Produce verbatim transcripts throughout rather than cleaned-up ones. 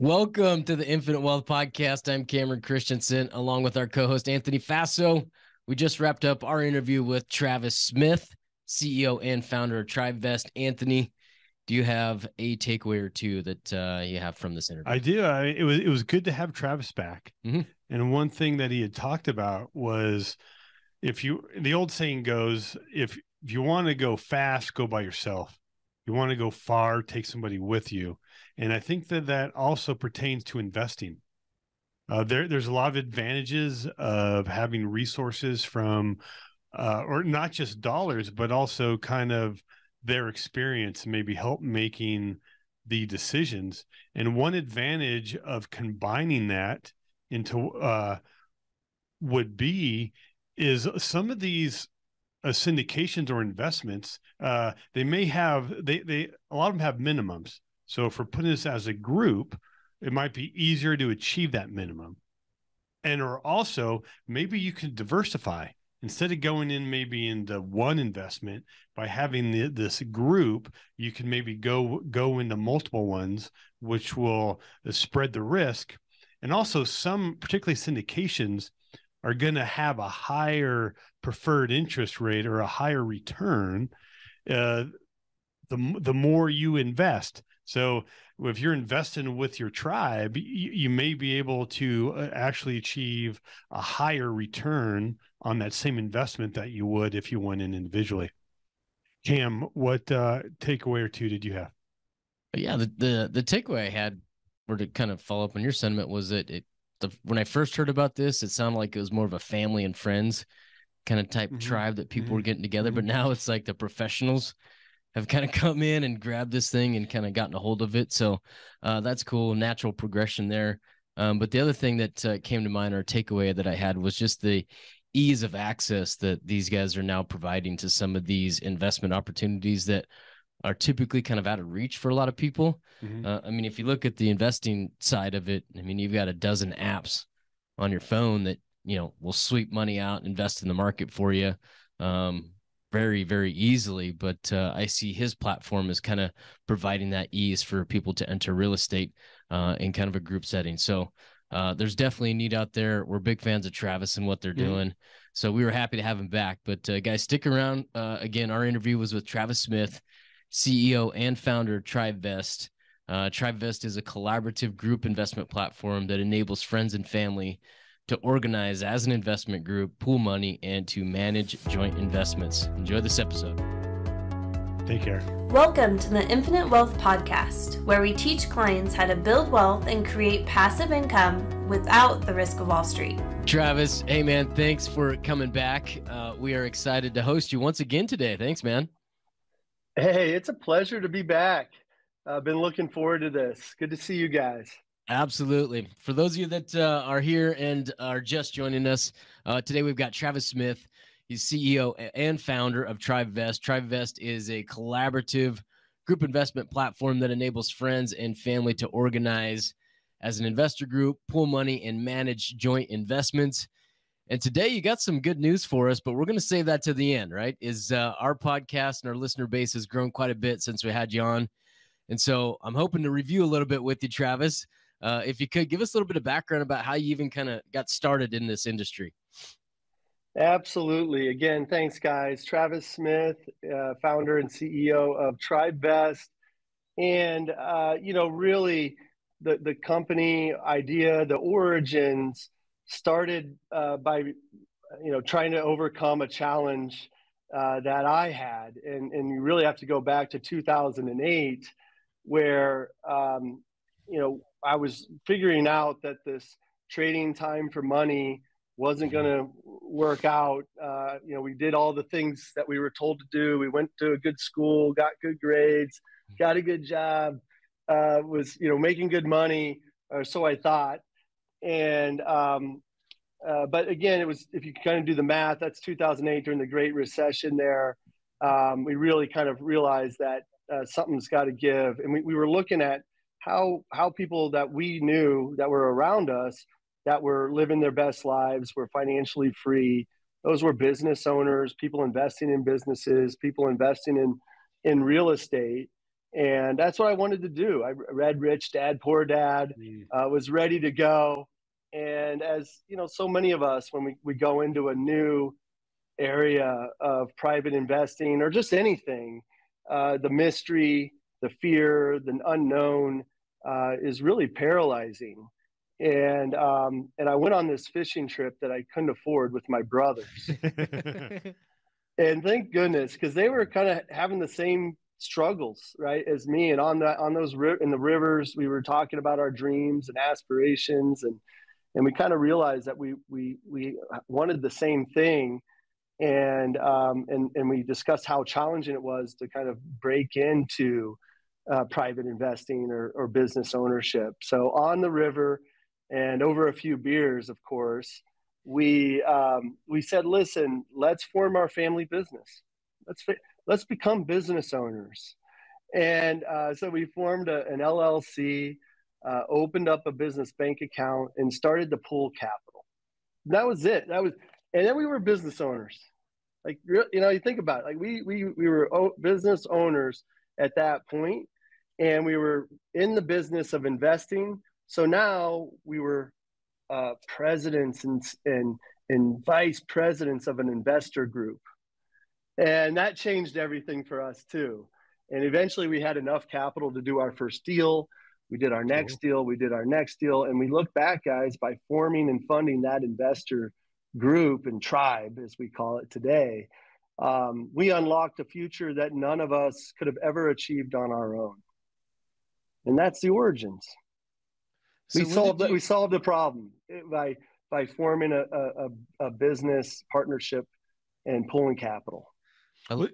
Welcome to the Infinite Wealth Podcast. I'm Cameron Christiansen, along with our co-host, Anthony Faso. We just wrapped up our interview with Travis Smith, C E O and founder of Tribevest. Anthony, do you have a takeaway or two that uh, you have from this interview? I do. I, it was it was good to have Travis back. Mm-hmm. And one thing that he had talked about was, if you, the old saying goes, if, if you want to go fast, go by yourself. You want to go far, take somebody with you. And I think that that also pertains to investing. Uh, there, there's a lot of advantages of having resources from, uh, or not just dollars, but also kind of their experience, maybe help making the decisions. And one advantage of combining that into uh, would be is some of these uh, syndications or investments, uh, they may have, they they a lot of them have minimums. So if we're putting this as a group, it might be easier to achieve that minimum. And or also, maybe you can diversify. Instead of going in maybe into one investment, by having the, this group, you can maybe go go into multiple ones, which will spread the risk. And also some, particularly syndications, are going to have a higher preferred interest rate or a higher return uh, the, the more you invest. So if you're investing with your tribe, you, you may be able to actually achieve a higher return on that same investment that you would if you went in individually. Cam, what uh, takeaway or two did you have? Yeah, the, the the takeaway I had, or to kind of follow up on your sentiment, was that it, the, when I first heard about this, it sounded like it was more of a family and friends kind of type mm-hmm. tribe that people mm-hmm. were getting together. But now it's like the professionals have kind of come in and grabbed this thing and kind of gotten a hold of it. So uh, that's cool. Natural progression there. Um, but the other thing that uh, came to mind, or takeaway that I had, was just the ease of access that these guys are now providing to some of these investment opportunities that are typically kind of out of reach for a lot of people. Mm-hmm. Uh, I mean, if you look at the investing side of it, I mean, you've got a dozen apps on your phone that, you know, will sweep money out, invest in the market for you. Um, very, very easily. But uh, I see his platform as kind of providing that ease for people to enter real estate uh, in kind of a group setting. So uh, there's definitely a need out there. We're big fans of Travis and what they're mm-hmm. doing. So we were happy to have him back. But uh, guys, stick around. Uh, again, our interview was with Travis Smith, C E O and founder of Tribevest. Uh, Tribevest is a collaborative group investment platform that enables friends and family to organize as an investment group, pool money, and to manage joint investments. Enjoy this episode. Take care. Welcome to the Infinite Wealth Podcast, where we teach clients how to build wealth and create passive income without the risk of Wall Street. Travis, hey man, thanks for coming back. Uh, we are excited to host you once again today. Thanks, man. Hey, it's a pleasure to be back. I've been looking forward to this. Good to see you guys. Absolutely. For those of you that uh, are here and are just joining us, uh, today we've got Travis Smith. He's C E O and founder of Tribevest. Tribevest is a collaborative group investment platform that enables friends and family to organize as an investor group, pool money, and manage joint investments. And today you got some good news for us, but we're going to save that to the end, right? Is uh, our podcast and our listener base has grown quite a bit since we had you on. And so I'm hoping to review a little bit with you, Travis. Uh, if you could give us a little bit of background about how you even kind of got started in this industry. Absolutely. Again, thanks, guys. Travis Smith, uh, founder and C E O of Tribevest. And, uh, you know, really the, the company idea, the origins started uh, by, you know, trying to overcome a challenge uh, that I had. And, and you really have to go back to two thousand eight where, um, you know, I was figuring out that this trading time for money wasn't going to work out. Uh, you know, we did all the things that we were told to do. We went to a good school, got good grades, got a good job, uh, was, you know, making good money, or so I thought. And, um, uh, but again, it was, if you kind of do the math, that's two thousand eight during the Great Recession there. Um, we really kind of realized that uh, something's got to give. And we, we were looking at How, how people that we knew that were around us, that were living their best lives, were financially free. Those were business owners, people investing in businesses, people investing in, in real estate. And that's what I wanted to do. I read Rich Dad, Poor Dad, mm. uh, was ready to go. And as you know, so many of us, when we, we go into a new area of private investing or just anything, uh, the mystery, the fear, the unknown uh, is really paralyzing. And um, and I went on this fishing trip that I couldn't afford with my brothers. And thank goodness, because they were kind of having the same struggles, right, as me. And on the on those in the rivers, we were talking about our dreams and aspirations, and and we kind of realized that we we we wanted the same thing. And um and and we discussed how challenging it was to kind of break into uh, private investing or, or business ownership. So on the river, and over a few beers, of course, we um, we said, listen, let's form our family business. Let's let's become business owners. And uh, so we formed a, an L L C, uh, opened up a business bank account, and started to pool capital. That was it. That was, and then we were business owners. Like, you know, you think about it. Like we we we were business owners at that point, and we were in the business of investing. So now we were uh, presidents and, and, and vice presidents of an investor group. And that changed everything for us too. And eventually we had enough capital to do our first deal. We did our next deal, we did our next deal. And we look back, guys, by forming and funding that investor group and tribe, as we call it today, um, we unlocked a future that none of us could have ever achieved on our own. And that's the origins. So we solved you... we solved the problem by by forming a, a a business partnership and pulling capital. What,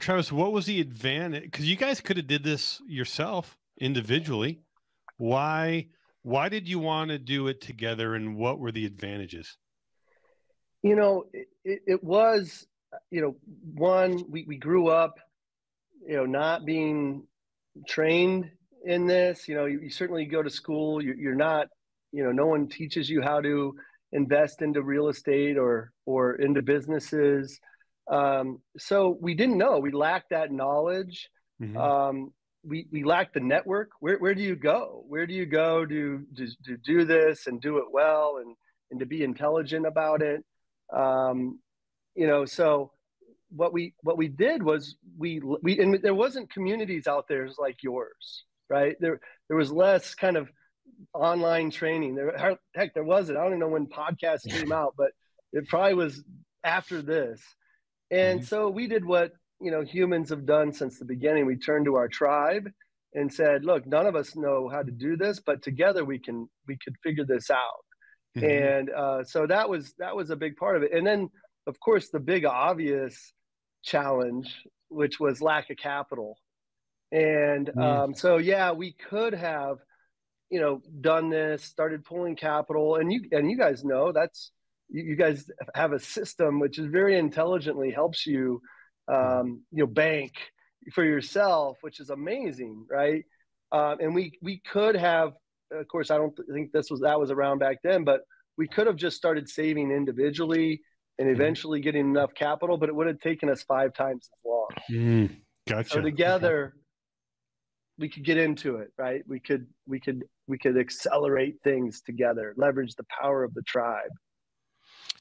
Travis, what was the advantage? Because you guys could have did this yourself individually. Why why did you want to do it together, and what were the advantages? You know, it, it was you know one we we grew up, you know, not being trained in this. You know, you, you certainly go to school, you, you're not, you know, no one teaches you how to invest into real estate or, or into businesses. Um, so we didn't know, we lacked that knowledge. Mm-hmm. Um, we, we lacked the network. Where, where do you go? Where do you go to, to, to do this and do it well and, and to be intelligent about it? Um, you know, so what we, what we did was we, we, and there wasn't communities out there like yours. Right there, there was less kind of online training. There, heck, there wasn't. I don't even know when podcasts came out, but it probably was after this. And mm-hmm. so we did what you know humans have done since the beginning. We turned to our tribe and said, "Look, none of us know how to do this, but together we can. We could figure this out." Mm-hmm. And uh, so that was that was a big part of it. And then, of course, the big obvious challenge, which was lack of capital. And um, so, yeah, we could have, you know, done this, started pulling capital, and you and you guys know that's you, you guys have a system which is very intelligently helps you, um, you know, bank for yourself, which is amazing, right? Um, and we we could have, of course, I don't think this was that was around back then, but we could have just started saving individually and eventually getting enough capital, but it would have taken us five times as long. Mm, gotcha. So together. Okay. We could get into it, right? We could, we could, we could accelerate things together, leverage the power of the tribe.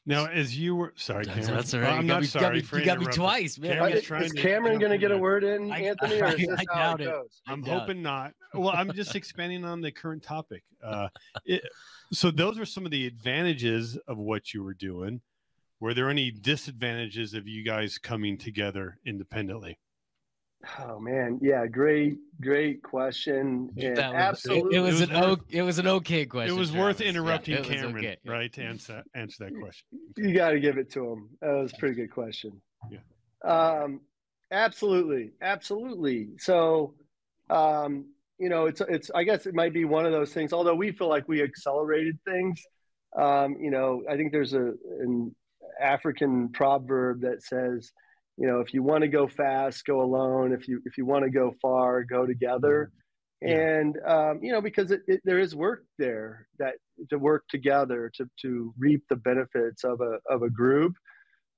Now, as you were, sorry, Cameron. That's all right. I'm not sorry for you. Got me twice, man. Is Cameron going to get a word in, Anthony? Or is this how it goes? I'm hoping not. Well, I'm just expanding on the current topic. Uh, it, so those are some of the advantages of what you were doing. Were there any disadvantages of you guys coming together independently? Oh man, yeah, great, great question. And that was, absolutely, it, it was an o it was an okay question. It was Travis. Worth interrupting, yeah, Cameron, okay, yeah. right? To answer answer that question, you got to give it to him. That was a pretty good question. Yeah, um, absolutely, absolutely. So, um, you know, it's it's. I guess it might be one of those things. Although we feel like we accelerated things, um, you know, I think there's a an African proverb that says, you know, if you want to go fast, go alone. If you if you want to go far, go together. Yeah. And um, you know, because it, it, there is work there that to work together to to reap the benefits of a of a group.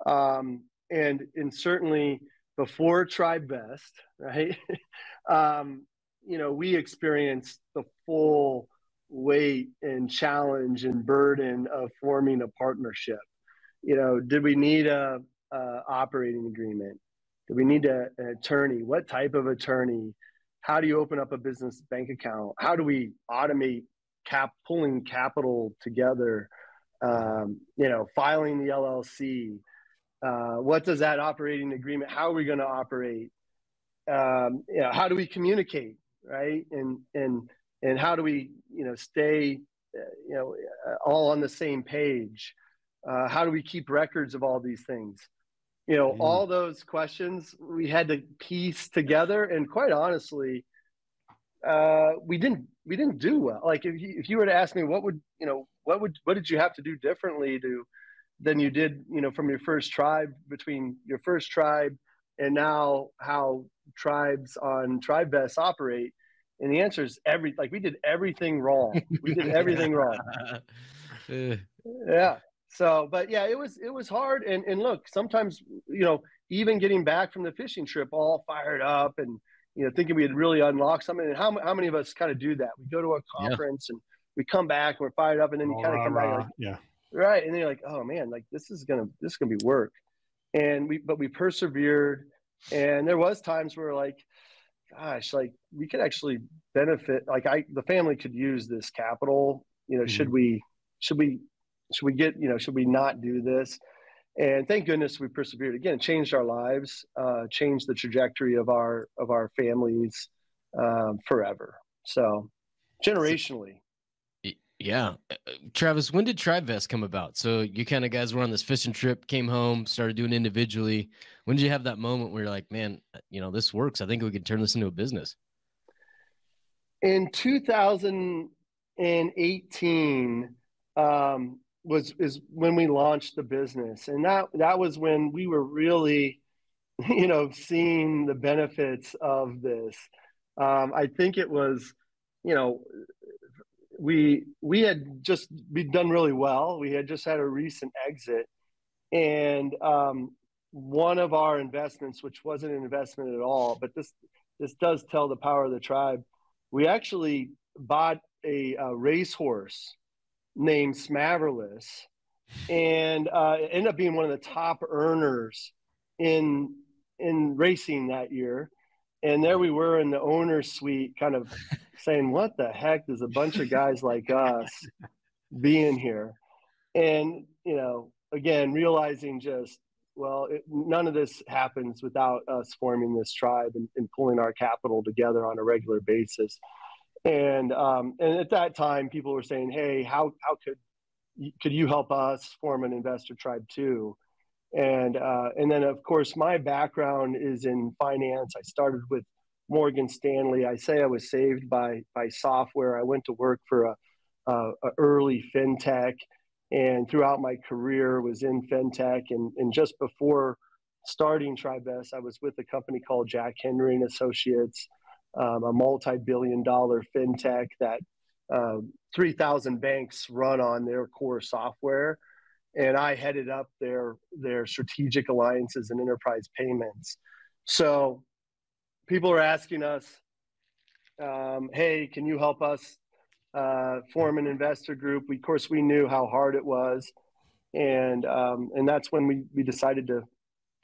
Um, and and certainly before Tribevest, right? um, you know, we experienced the full weight and challenge and burden of forming a partnership. You know, did we need a, a operating agreement? Do we need a, an attorney? What type of attorney? How do you open up a business bank account? How do we automate cap pulling capital together? Um, you know, filing the L L C. Uh, what does that operating agreement? How are we going to operate? Um, you know, how do we communicate, right? And and and how do we, you know, stay, uh, you know, all on the same page? Uh, how do we keep records of all these things? You know, mm. all those questions we had to piece together, and quite honestly, uh, we didn't we didn't do well. Like, if you, if you were to ask me, what would you know, what would what did you have to do differently to than you did, you know, from your first tribe between your first tribe and now how tribes on Tribevest operate? And the answer is every like we did everything wrong. We did everything wrong. Yeah. So, but yeah, it was, it was hard. And, and look, sometimes, you know, even getting back from the fishing trip all fired up and, you know, thinking we had really unlocked something. And how, how many of us kind of do that? We go to a conference yeah. and we come back, we're fired up, and then you kind of come rah, back. Like, yeah. Right. And then you're like, oh man, like this is going to, this is going to be work. And we, but we persevered, and there was times where like, gosh, like we could actually benefit. Like I, the family could use this capital, you know, mm-hmm. should we, should we, Should we get, you know, should we not do this? And thank goodness we persevered. Again, it changed our lives, uh, changed the trajectory of our, of our families um, forever. So generationally. Yeah. Travis, when did Tribevest come about? So you kind of guys were on this fishing trip, came home, started doing individually. When did you have that moment where you're like, man, you know, this works. I think we could turn this into a business. In two thousand eighteen, um, was, is when we launched the business. And that, that was when we were really, you know, seeing the benefits of this. Um, I think it was, you know, we, we had just we'd done really well. We had just had a recent exit, and, um, one of our investments, which wasn't an investment at all, but this, this does tell the power of the tribe. We actually bought a, a racehorse named Smaverless, and uh, it ended up being one of the top earners in in racing that year. And there we were in the owner's suite kind of saying, what the heck does a bunch of guys like us being here? And, you know, again, realizing just, well, it, none of this happens without us forming this tribe and, and pulling our capital together on a regular basis. And, um, and at that time, people were saying, hey, how, how could, could you help us form an investor tribe too? And, uh, and then of course, my background is in finance. I started with Morgan Stanley. I say I was saved by, by software. I went to work for a, a, a early fintech, and throughout my career was in fintech. And, and just before starting Tribevest, I was with a company called Jack Henry and Associates. Um, a multi-billion dollar fintech that uh, three thousand banks run on their core software. And I headed up their, their strategic alliances and enterprise payments. So people are asking us, um, hey, can you help us uh, form an investor group? We, of course, we knew how hard it was. And, um, and that's when we, we decided to,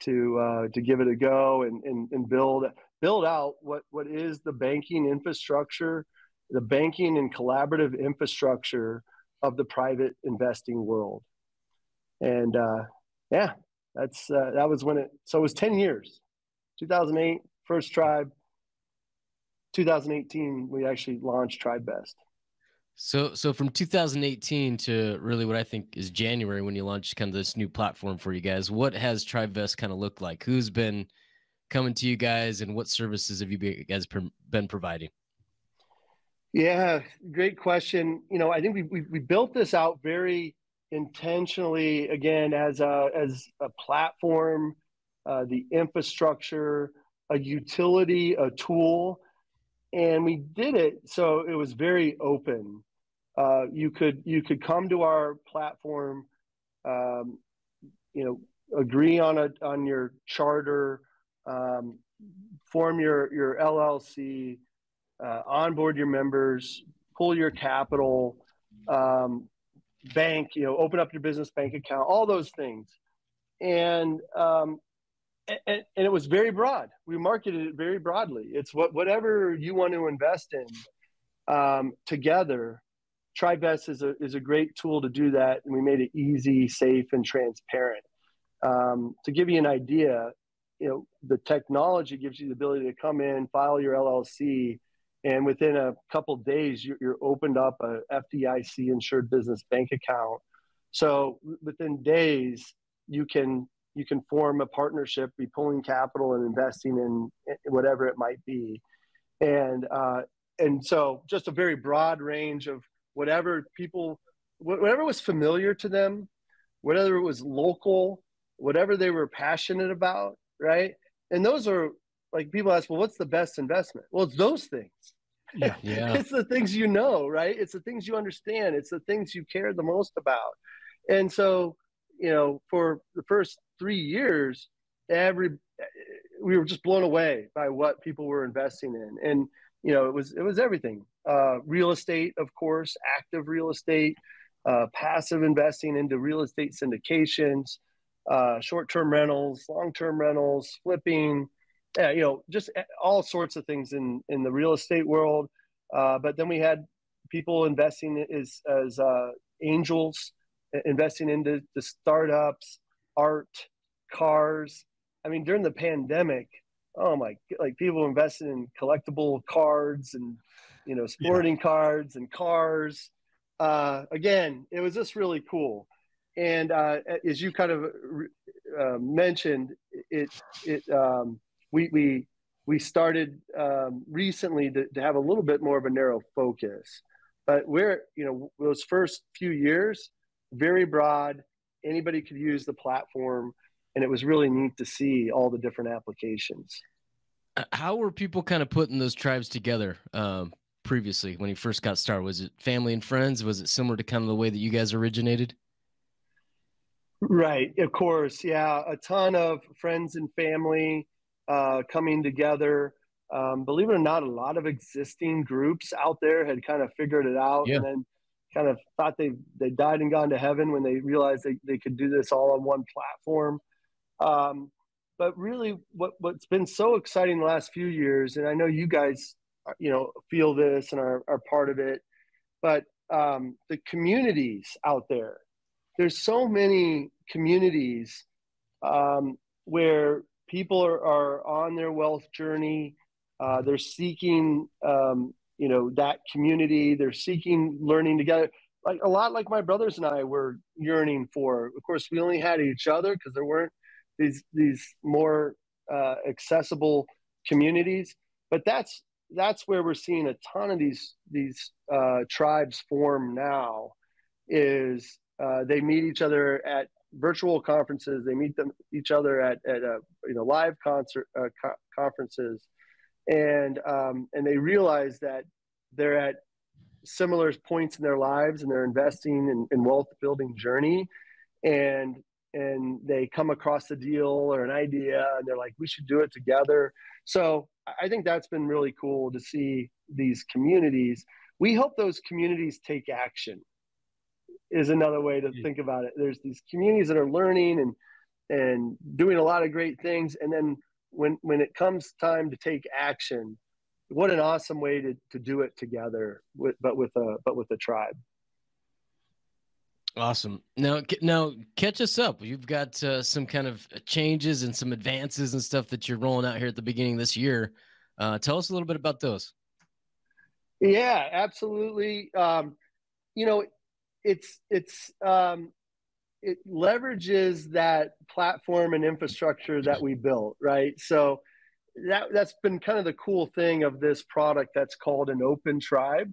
to, uh, to give it a go and, and, and build build out what, what is the banking infrastructure, the banking and collaborative infrastructure of the private investing world. And uh, yeah, that's, uh, that was when it, so it was ten years, two thousand eight, first tribe, two thousand eighteen, we actually launched Tribevest. So, so from two thousand eighteen to really what I think is January, when you launched kind of this new platform for you guys, what has Tribevest kind of looked like? Who's been coming to you guys, and what services have you guys been providing? Yeah, great question. You know, I think we, we, we built this out very intentionally, again, as a, as a platform, uh, the infrastructure, a utility, a tool, and we did it so it was very open. Uh, you could, you could come to our platform, um, you know, agree on a, on your charter, um, form your, your L L C, uh, onboard your members, pull your capital, um, bank, you know, open up your business bank account, all those things. And, um, and, and it was very broad. We marketed it very broadly. It's what, whatever you want to invest in, um, together. Tribevest is a, is a great tool to do that. And we made it easy, safe, and transparent. Um, to give you an idea, you know, the technology gives you the ability to come in, file your L L C, and within a couple of days, you're, you're opened up a F D I C insured business bank account. So within days, you can, you can form a partnership, be pulling capital and investing in whatever it might be. And, uh, and so just a very broad range of whatever people, whatever was familiar to them, whether it was local, whatever they were passionate about, right? And those are like, people ask, well, what's the best investment? Well, it's those things. Yeah, yeah. It's the things you know, right? It's the things you understand. It's the things you care the most about. And so, you know, for the first three years, every we were just blown away by what people were investing in. And, you know, it was, it was everything. Uh, real estate, of course, active real estate, uh, passive investing into real estate syndications, uh, short-term rentals, long-term rentals, flipping, yeah, you know, just all sorts of things in, in the real estate world. Uh, but then we had people investing as, as uh, angels, investing into the startups, art, cars. I mean, during the pandemic, oh my, like people invested in collectible cards and, you know, sporting yeah. cards and cars. Uh, again, it was just really cool. And uh, as you kind of uh, mentioned, it, it um, we, we, we started um, recently to, to have a little bit more of a narrow focus, but we're, you know, those first few years, very broad, anybody could use the platform. And it was really neat to see all the different applications. How were people kind of putting those tribes together um, previously when you first got started? Was it family and friends? Was it similar to kind of the way that you guys originated? Right. Of course. Yeah. A ton of friends and family uh, coming together. Um, believe it or not, a lot of existing groups out there had kind of figured it out yeah. and then kind of thought they, they died and gone to heaven when they realized they, they could do this all on one platform. Um, but really what, what's been so exciting the last few years, and I know you guys, you know, feel this and are, are part of it, but, um, the communities out there, there's so many communities, um, where people are, are on their wealth journey. Uh, they're seeking, um, you know, that community, they're seeking learning together. Like a lot like my brothers and I were yearning for. Of course, we only had each other because there weren't these, these more uh, accessible communities, but that's, that's where we're seeing a ton of these, these uh, tribes form now is uh, they meet each other at virtual conferences. They meet them, each other at, at uh, you know, live concert uh, co conferences. And, um, and they realize that they're at similar points in their lives and they're investing in, in wealth building journey. And, and they come across a deal or an idea and they're like, we should do it together. So I think that's been really cool to see these communities. We hope those communities take action is another way to think about it. There's these communities that are learning and, and doing a lot of great things. And then When, when it comes time to take action, what an awesome way to, to do it together, with, but with a, but with a tribe. Awesome. Now, now catch us up. You've got uh, some kind of changes and some advances and stuff that you're rolling out here at the beginning of this year. Uh, tell us a little bit about those. Yeah, absolutely. Um, you know, it's, it's, um, it leverages that platform and infrastructure that we built, right? So that, that's been kind of the cool thing of this product that's called an open tribe.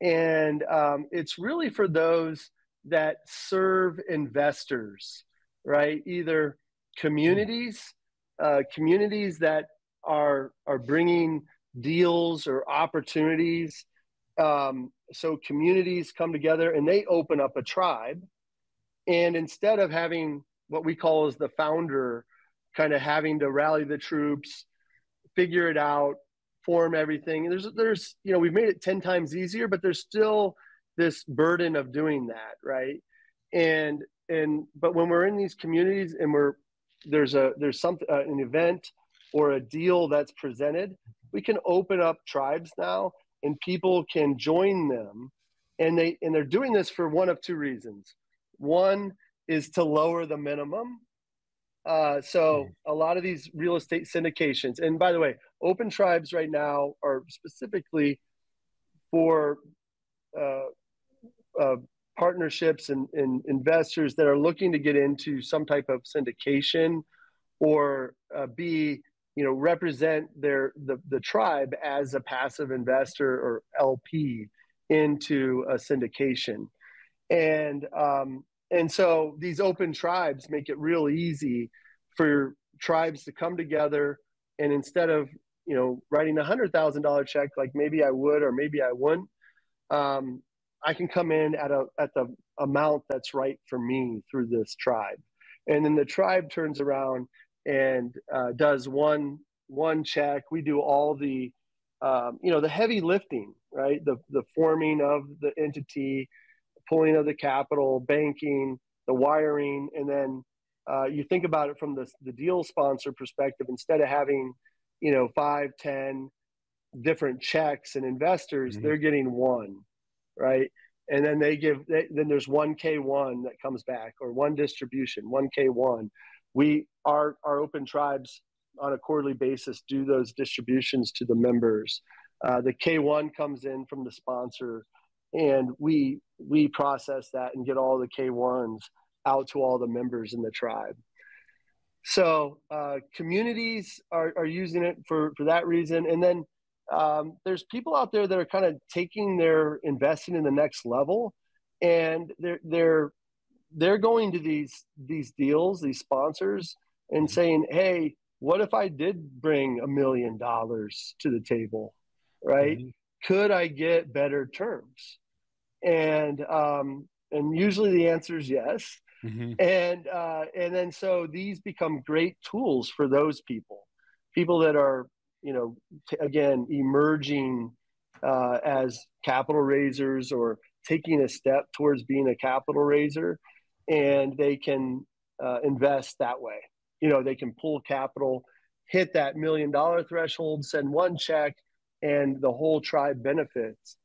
And um, it's really for those that serve investors, right? Either communities, uh, communities that are, are bringing deals or opportunities. Um, so communities come together and they open up a tribe. And instead of having what we call as the founder kind of having to rally the troops, figure it out, form everything. And there's, there's, you know, we've made it ten times easier, but there's still this burden of doing that. Right. And, and, but when we're in these communities and we're, there's a, there's some, uh, an event or a deal that's presented, we can open up tribes now and people can join them. And they, and they're doing this for one of two reasons. One is to lower the minimum. Uh, so a lot of these real estate syndications, and by the way, open tribes right now are specifically for uh, uh, partnerships and, and investors that are looking to get into some type of syndication or uh, be, you know, represent their the, the tribe as a passive investor or L P into a syndication. And um, and so these open tribes make it real easy for tribes to come together, and instead of, you know, writing a hundred thousand dollar check like maybe I would or maybe I wouldn't, um, I can come in at a at the amount that's right for me through this tribe, and then the tribe turns around and uh, does one one check. We do all the um, you know the heavy lifting, right? The the forming of the entity, pulling of the capital, banking, the wiring, and then uh, you think about it from the, the deal sponsor perspective. Instead of having, you know, five, ten different checks and investors, mm-hmm. they're getting one, right? And then they give, they, then there's one K one that comes back, or one distribution, one K one. We, our, our open tribes on a quarterly basis do those distributions to the members. Uh, the K one comes in from the sponsor, and we we process that and get all the K ones out to all the members in the tribe. So uh, communities are, are using it for, for that reason. And then um, there's people out there that are kind of taking their investing in the next level, and they're they're they're going to these these deals, these sponsors, and saying, "Hey, what if I did bring a million dollars to the table, right? Mm-hmm. Could I get better terms?" And, um, and usually the answer is yes. Mm-hmm. And, uh, and then, so these become great tools for those people, people that are, you know, t- again, emerging, uh, as capital raisers or taking a step towards being a capital raiser, and they can, uh, invest that way. You know, they can pull capital, hit that million dollar threshold, send one check, and the whole tribe benefits,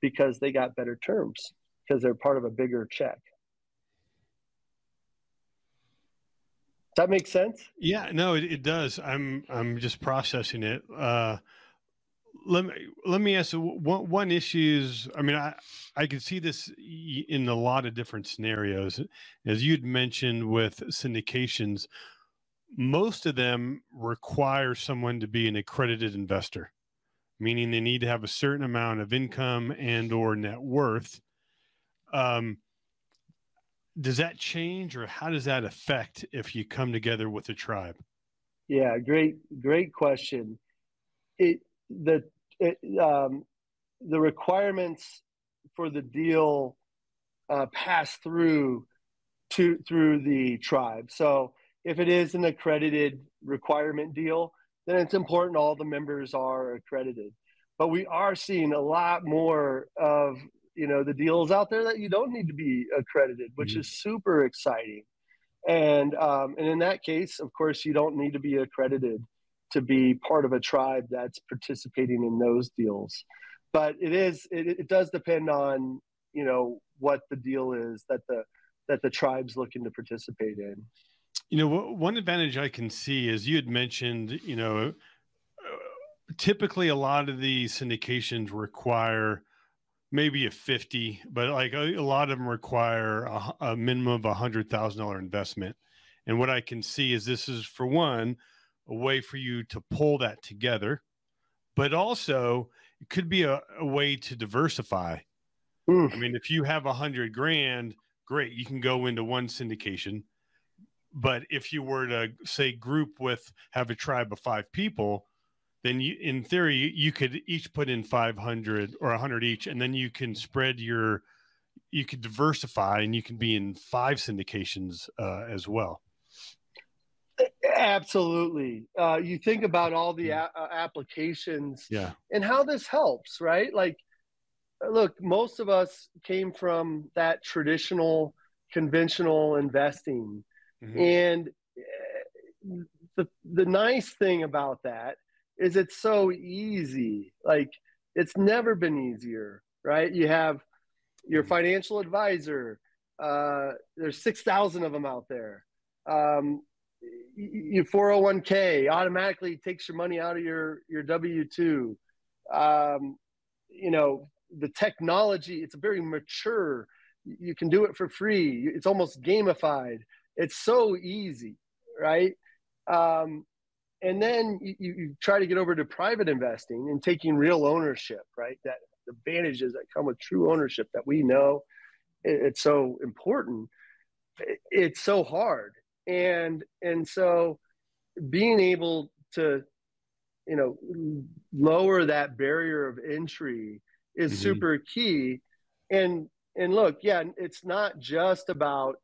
because they got better terms, because they're part of a bigger check. Does that make sense? Yeah, no, it, it does. I'm I'm just processing it. Uh, let me let me ask you, one one issue is, I mean, I I can see this in a lot of different scenarios, as you'd mentioned with syndications. Most of them require someone to be an accredited investor, meaning they need to have a certain amount of income and or net worth. Um, does that change, or how does that affect if you come together with a tribe? Yeah, great, great question. It, the, it, um, the requirements for the deal uh, pass through to, through the tribe. So if it is an accredited requirement deal, then it's important all the members are accredited. But we are seeing a lot more of, you know, the deals out there that you don't need to be accredited, which mm-hmm. is super exciting. And um, and in that case, of course, you don't need to be accredited to be part of a tribe that's participating in those deals. But it is it, it does depend on, you know, what the deal is that the that the tribe's looking to participate in. You know, one advantage I can see is, you had mentioned, you know, typically a lot of these syndications require maybe a fifty, but like a, a lot of them require a, a minimum of a hundred thousand dollar investment. And what I can see is this is, for one, a way for you to pull that together, but also it could be a, a way to diversify. Oof. I mean, if you have a hundred grand, great, you can go into one syndication. But if you were to, say, group with, have a tribe of five people, then you, in theory, you could each put in five hundred or a hundred each, and then you can spread your, you could diversify, and you can be in five syndications uh, as well. Absolutely. Uh, you think about all the a- applications yeah. and how this helps, right? Like, look, most of us came from that traditional, conventional investing. Mm-hmm. And the the nice thing about that is it's so easy. Like, it's never been easier, right? You have your financial advisor. Uh, there's six thousand of them out there. Um, your four oh one k automatically takes your money out of your, your W two. Um, you know, the technology, it's very mature. You can do it for free. It's almost gamified. It's so easy, right? Um, and then you, you try to get over to private investing and taking real ownership, right? That the advantages that come with true ownership that we know it, it's so important. It, it's so hard. And, and so being able to, you know, lower that barrier of entry is mm-hmm. super key. And, and look, yeah, it's not just about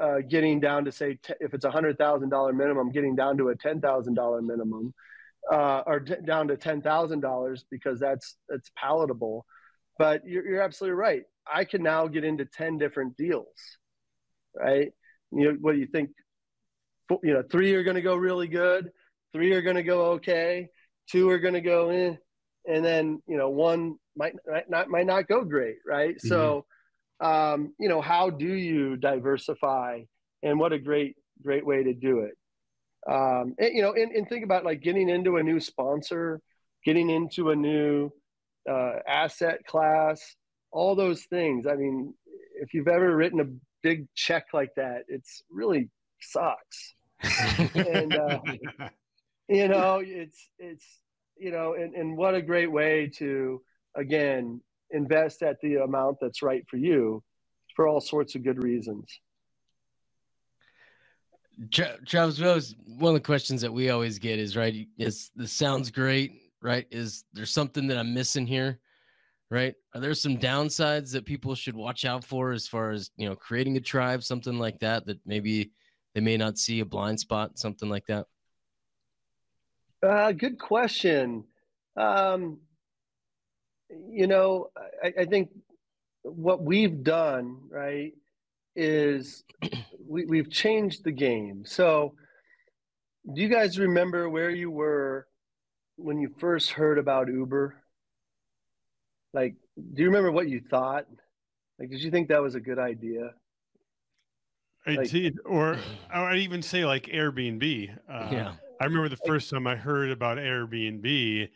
uh, getting down to say, t- if it's a hundred thousand dollar minimum, getting down to a ten thousand dollar minimum uh, or t- down to ten thousand dollars, because that's, that's palatable, but you're, you're absolutely right. I can now get into ten different deals, right? You know, what do you think? You know, three are going to go really good. Three are going to go okay. Two are going to go eh. And then, you know, one might not, might not go great, right? Mm-hmm. So, um, you know, how do you diversify? And what a great, great way to do it. Um, and, you know, and, and think about like getting into a new sponsor, getting into a new uh, asset class, all those things. I mean, if you've ever written a big check like that, it's really sucks. and uh, you know, it's it's you know, and, and what a great way to again invest at the amount that's right for you for all sorts of good reasons. Travis, one of the questions that we always get is right, is this sounds great, right? Is there something that I'm missing here? Right? Are there some downsides that people should watch out for as far as, you know, creating a tribe, something like that, that maybe they may not see a blind spot, something like that? Uh, good question. Um, you know, I, I think what we've done, right, is we, we've changed the game. So do you guys remember where you were when you first heard about Uber? Like, do you remember what you thought? Like, did you think that was a good idea? I like, did, or I'd even say like Airbnb. Uh, yeah. I remember the first time I heard about Airbnb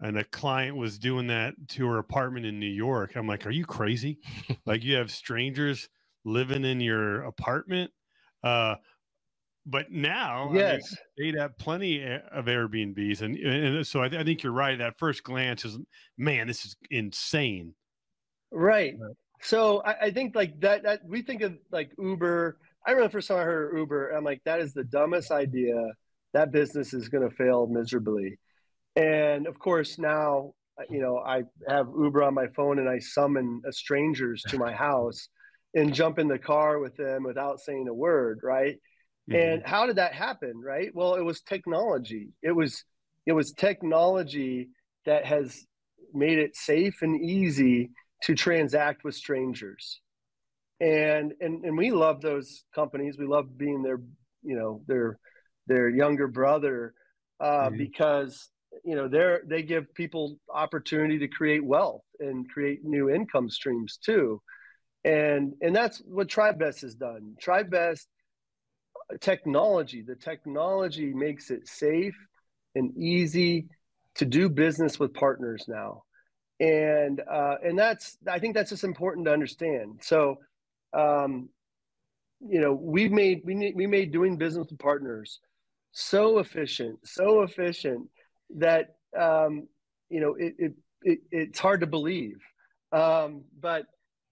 and a client was doing that to her apartment in New York. I'm like, are you crazy? Like, you have strangers living in your apartment. Uh, but now yes. I mean, they'd have plenty of Airbnbs. And, and so I, th- I think you're right. At first glance is, man, this is insane. Right. So I, I think like that, that, we think of like Uber. I remember the first time I heard Uber, I'm like, that is the dumbest idea. That business is going to fail miserably. And of course now, you know, I have Uber on my phone and I summon a strangers to my house and jump in the car with them without saying a word. Right. And how did that happen, right? Well, it was technology. It was it was technology that has made it safe and easy to transact with strangers. And and and we love those companies. We love being their, you know, their their younger brother uh, mm-hmm. because, you know, they're they give people opportunity to create wealth and create new income streams too. And and that's what Tribevest has done. Tribevest Technology, the technology makes it safe and easy to do business with partners now. And, uh, and that's, I think that's just important to understand. So, um, you know, we've made, we, we made doing business with partners so efficient, so efficient that, um, you know, it, it, it it's hard to believe. Um, but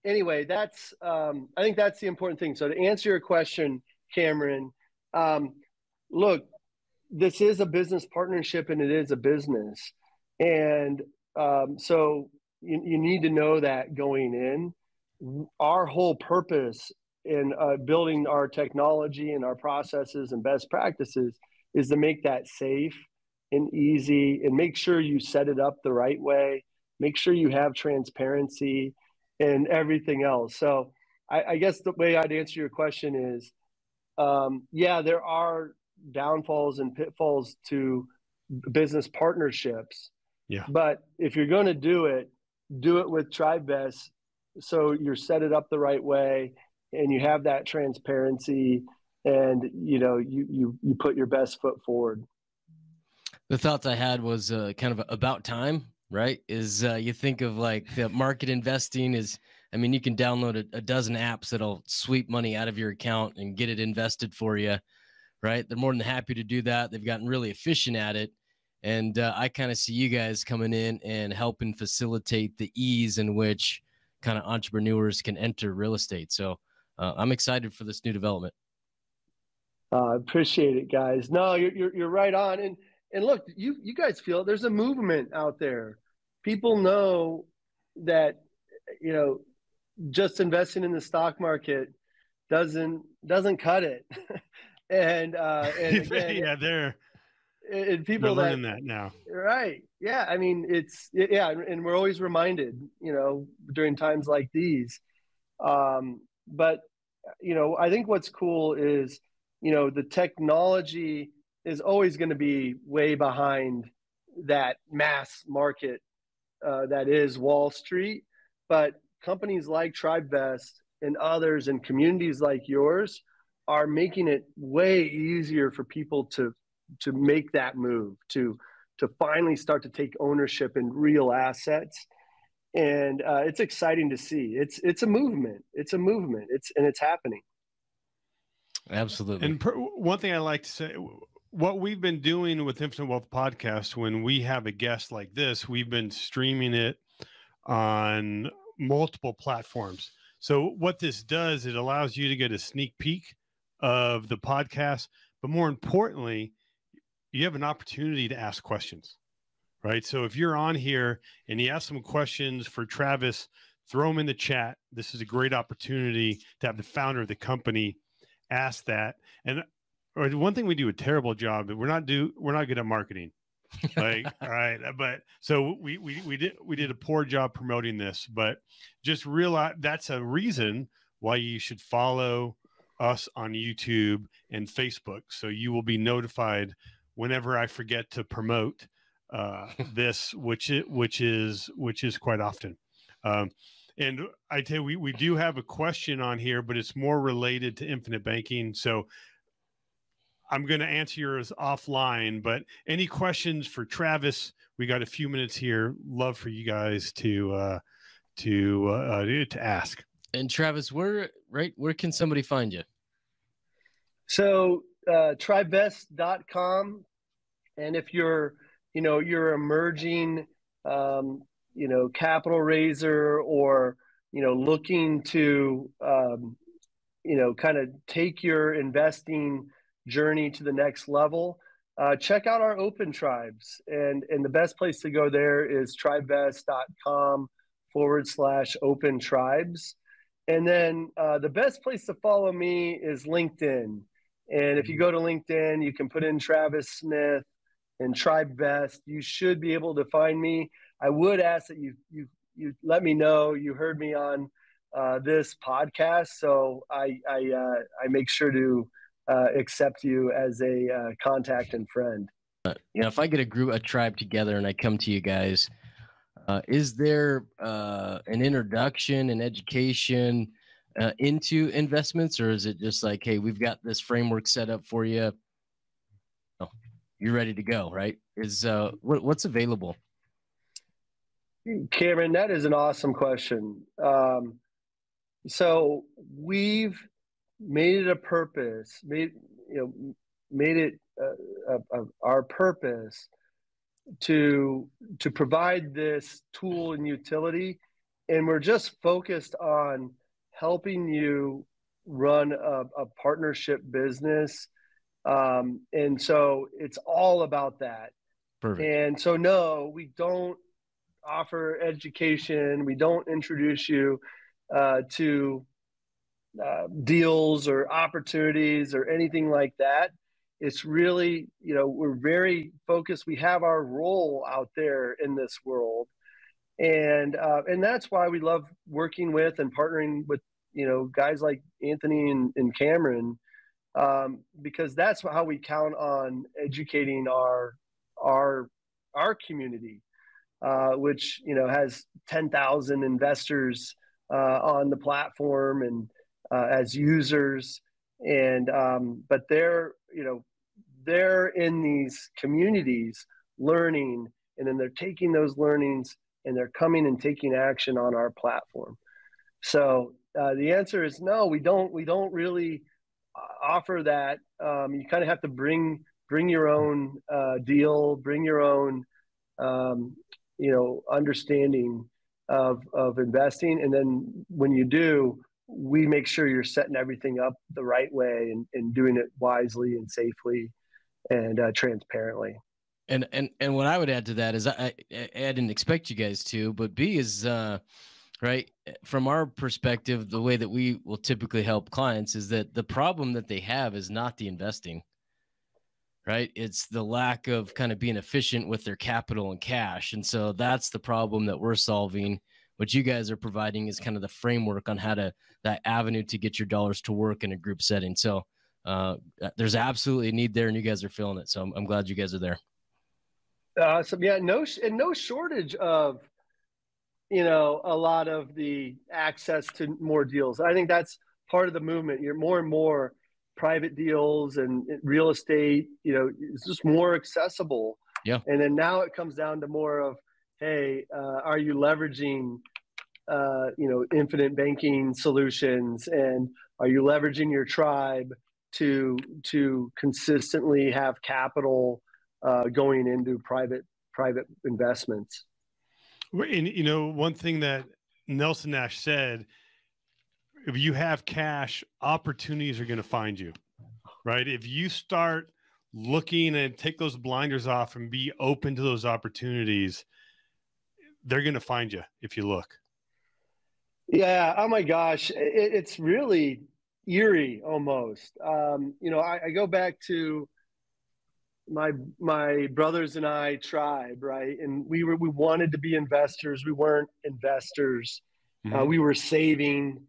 anyway, that's, um, I think that's the important thing. So to answer your question, Cameron, um, look, this is a business partnership and it is a business. And um, so you, you need to know that going in. Our whole purpose in uh, building our technology and our processes and best practices is to make that safe and easy, and make sure you set it up the right way, make sure you have transparency and everything else. So I, I guess the way I'd answer your question is, um, yeah, there are downfalls and pitfalls to business partnerships. Yeah. But if you're going to do it, do it with Tribevest, so you're set it up the right way and you have that transparency, and, you know, you, you, you put your best foot forward. The thoughts I had was uh, kind of about time, right? Is uh, you think of like the market investing is, I mean, you can download a, a dozen apps that'll sweep money out of your account and get it invested for you, right? They're more than happy to do that. They've gotten really efficient at it. And uh, I kind of see you guys coming in and helping facilitate the ease in which kind of entrepreneurs can enter real estate. So uh, I'm excited for this new development. I uh, appreciate it, guys. No, you're, you're, you're right on. And, and look, you, you guys feel there's a movement out there. People know that, you know, just investing in the stock market doesn't, doesn't cut it. and, uh, and again, yeah, they're, and people that, learning that now. Right. Yeah. I mean, it's, yeah. And we're always reminded, you know, during times like these. Um, but, you know, I think what's cool is, you know, the technology is always going to be way behind that mass market uh, that is Wall Street. But companies like Tribevest and others and communities like yours are making it way easier for people to to make that move, to to finally start to take ownership in real assets. And uh, it's exciting to see. It's it's a movement. It's a movement. It's and it's happening. Absolutely. And per, one thing I like to say, what we've been doing with Infinite Wealth Podcast, when we have a guest like this, we've been streaming it on multiple platforms. So what this does, it allows you to get a sneak peek of the podcast, but more importantly, you have an opportunity to ask questions, right? So if you're on here and you ask some questions for Travis, throw them in the chat. This is a great opportunity to have the founder of the company ask that. And one thing we do a terrible job, we're not do we're not good at marketing. Like, all right, but so we we we did we did a poor job promoting this, but just realize that's a reason why you should follow us on YouTube and Facebook, so you will be notified whenever I forget to promote uh, this, which it, which is which is quite often. Um, and I tell you, we, we do have a question on here, but it's more related to infinite banking. So I'm going to answer yours offline, but any questions for Travis? We got a few minutes here. Love for you guys to uh, to uh, to ask. And Travis, where right where can somebody find you? So Uh, Tribevest dot com, and if you're, you know, you're emerging, um, you know, capital raiser, or, you know, looking to, um, you know, kind of take your investing journey to the next level, uh, check out our open tribes, and and the best place to go there is Tribevest dot com forward slash open tribes, and then uh, the best place to follow me is LinkedIn. And if you go to LinkedIn, you can put in Travis Smith and Tribevest. You should be able to find me. I would ask that you you you let me know you heard me on uh, this podcast, so I I, uh, I make sure to uh, accept you as a uh, contact and friend. You know, if I get a group, a tribe together, and I come to you guys, uh, is there uh, an introduction, an education? Uh, into investments, or is it just like, hey, we've got this framework set up for you, oh, you're ready to go, right? Is uh, what, what's available? Cameron, that is an awesome question. Um, so we've made it a purpose, made you know, made it uh, uh, our purpose to to provide this tool and utility, and we're just focused on helping you run a, a partnership business. Um, and so it's all about that. Perfect. And so, no, we don't offer education. We don't introduce you uh, to uh, deals or opportunities or anything like that. It's really, you know, we're very focused. We have our role out there in this world. And, uh, and that's why we love working with and partnering with, you know, guys like Anthony and, and Cameron, um, because that's how we count on educating our, our, our community, uh, which, you know, has ten thousand investors, uh, on the platform and, uh, as users. And, um, but they're, you know, they're in these communities learning, and then they're taking those learnings and they're coming and taking action on our platform. So uh, the answer is no, we don't, we don't really offer that. Um, you kind of have to bring, bring your own uh, deal, bring your own, um, you know, understanding of, of investing. And then when you do, we make sure you're setting everything up the right way and, and doing it wisely and safely and uh, transparently. And, and, and what I would add to that is I, I, I didn't expect you guys to, but B is, uh, right. From our perspective, the way that we will typically help clients is that the problem that they have is not the investing, right? It's the lack of kind of being efficient with their capital and cash. And so that's the problem that we're solving. What you guys are providing is kind of the framework on how to, that avenue to get your dollars to work in a group setting. So uh, there's absolutely a need there, and you guys are filling it. So I'm, I'm glad you guys are there. Uh, so yeah, no, and no shortage of, you know, a lot of the access to more deals. I think that's part of the movement. You're more and more private deals and real estate, you know, it's just more accessible. Yeah. And then now it comes down to more of, hey, uh, are you leveraging, uh, you know, infinite banking solutions, and are you leveraging your tribe to, to consistently have capital Uh, going into private private investments. And, you know, one thing that Nelson Nash said, if you have cash, opportunities are going to find you, right? If you start looking and take those blinders off and be open to those opportunities, they're going to find you if you look. Yeah. Oh my gosh. It, it's really eerie almost. Um, you know, I, I go back to my my brothers and I tribe, right? And we were we wanted to be investors. We weren't investors. Mm-hmm. Uh, we were saving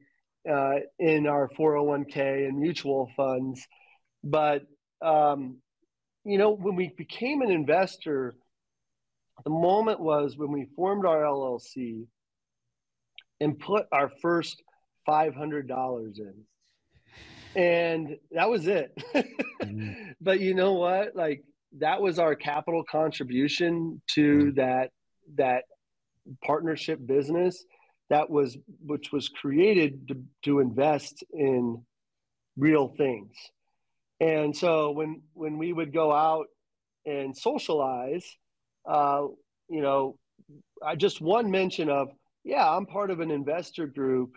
uh, in our four oh one K and mutual funds. But, um, you know, when we became an investor, the moment was when we formed our L L C and put our first five hundred dollars in. And that was it. But you know what? Like, that was our capital contribution to that, that partnership business that was, which was created to, to invest in real things. And so when, when we would go out and socialize, uh, you know, I just one mention of, yeah, I'm part of an investor group.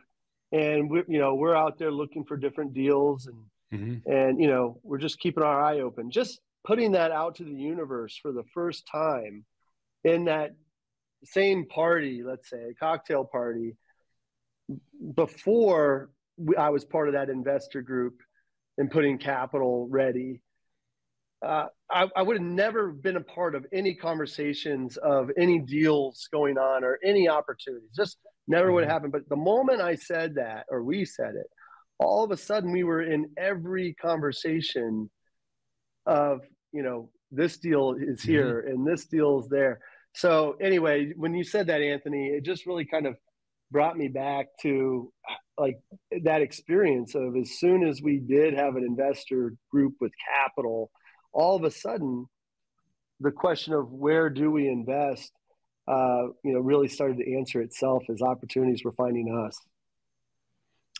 And we're, you know, we're out there looking for different deals, and mm-hmm. and you know, we're just keeping our eye open, just putting that out to the universe for the first time in that same party, let's say a cocktail party. Before we, I was part of that investor group and putting capital ready, uh, I, I would have never been a part of any conversations of any deals going on or any opportunities. Just never would happen. But the moment I said that, or we said it, all of a sudden we were in every conversation of, you know, this deal is here and this deal is there. So anyway, when you said that, Anthony, it just really kind of brought me back to like that experience of, as soon as we did have an investor group with capital, all of a sudden the question of where do we invest, Uh, you know, really started to answer itself as opportunities were finding us.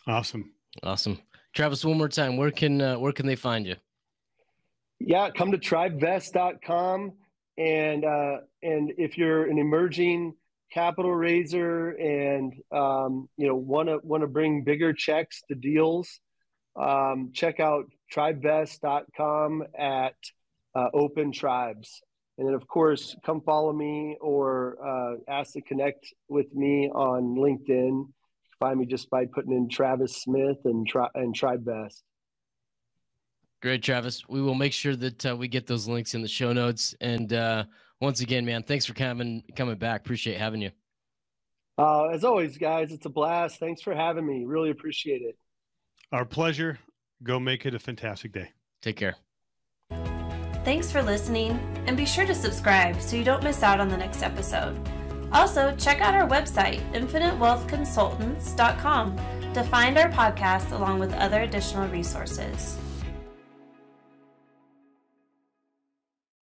Awesome. Awesome. Travis, one more time, where can, uh, where can they find you? Yeah. Come to tribevest dot com. And, uh, and if you're an emerging capital raiser and, um, you know, want to, want to bring bigger checks to deals, um, check out tribevest dot com at, uh, Open Tribes. And then, of course, come follow me or uh, ask to connect with me on LinkedIn. find me just by putting in Travis Smith and Tri- and Tribevest. Great, Travis. We will make sure that uh, we get those links in the show notes. And uh, once again, man, thanks for coming coming back. Appreciate having you. Uh, as always, guys, it's a blast. Thanks for having me. Really appreciate it. Our pleasure. Go make it a fantastic day. Take care. Thanks for listening, and be sure to subscribe so you don't miss out on the next episode. Also, check out our website, infinite wealth consultants dot com, to find our podcast along with other additional resources.